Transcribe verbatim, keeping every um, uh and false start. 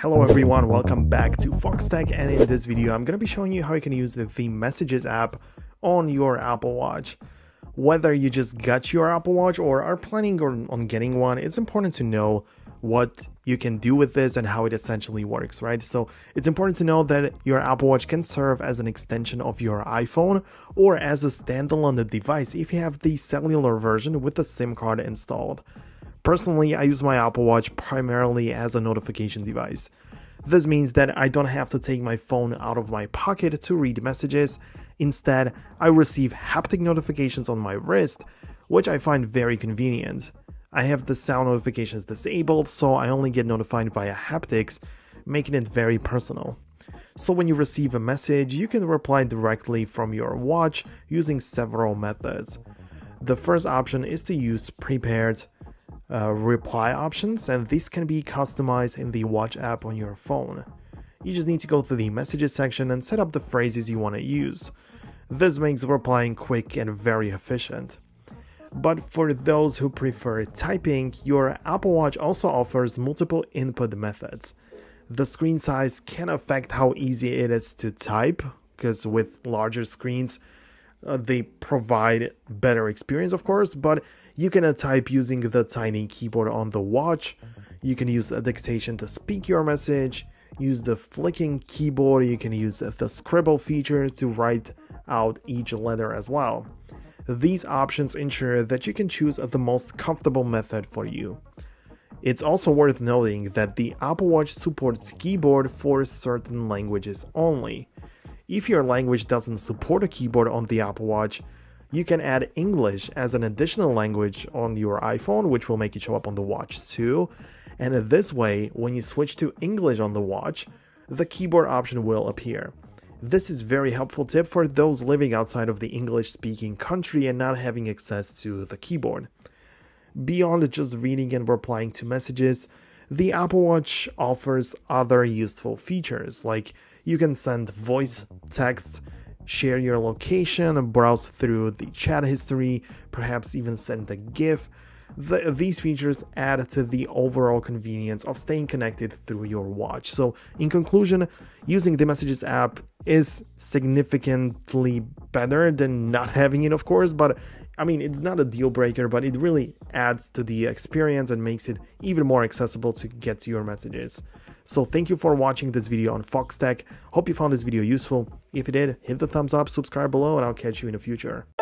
Hello everyone, welcome back to Foxtecc, and in this video I'm going to be showing you how you can use the, the Messages app on your Apple Watch. Whether you just got your Apple Watch or are planning on, on getting one, it's important to know what you can do with this and how it essentially works, right? So it's important to know that your Apple Watch can serve as an extension of your iPhone or as a standalone device if you have the cellular version with the SIM card installed. Personally, I use my Apple Watch primarily as a notification device. This means that I don't have to take my phone out of my pocket to read messages. Instead, I receive haptic notifications on my wrist, which I find very convenient. I have the sound notifications disabled, so I only get notified via haptics, making it very personal. So when you receive a message, you can reply directly from your watch using several methods. The first option is to use prepared Uh, reply options, and these can be customized in the watch app on your phone. You just need to go through the messages section and set up the phrases you want to use. This makes replying quick and very efficient. But for those who prefer typing, your Apple Watch also offers multiple input methods. The screen size can affect how easy it is to type, because with larger screens Uh, they provide better experience, of course, but you can uh, type using the tiny keyboard on the watch. You can use a dictation to speak your message, use the flicking keyboard, you can use the scribble feature to write out each letter as well. These options ensure that you can choose the most comfortable method for you. It's also worth noting that the Apple Watch supports keyboard for certain languages only. If your language doesn't support a keyboard on the Apple Watch, you can add English as an additional language on your iPhone, which will make it show up on the watch too. And this way, when you switch to English on the watch, the keyboard option will appear. This is a very helpful tip for those living outside of the English-speaking country and not having access to the keyboard. Beyond just reading and replying to messages, the Apple Watch offers other useful features, like you can send voice, text, share your location, browse through the chat history, perhaps even send a GIF. The, these features add to the overall convenience of staying connected through your watch. So in conclusion, using the Messages app is significantly better than not having it, of course, but I mean, it's not a deal breaker, but it really adds to the experience and makes it even more accessible to get to your messages. So thank you for watching this video on Foxtecc. Hope you found this video useful. If you did, hit the thumbs up, subscribe below, and I'll catch you in the future.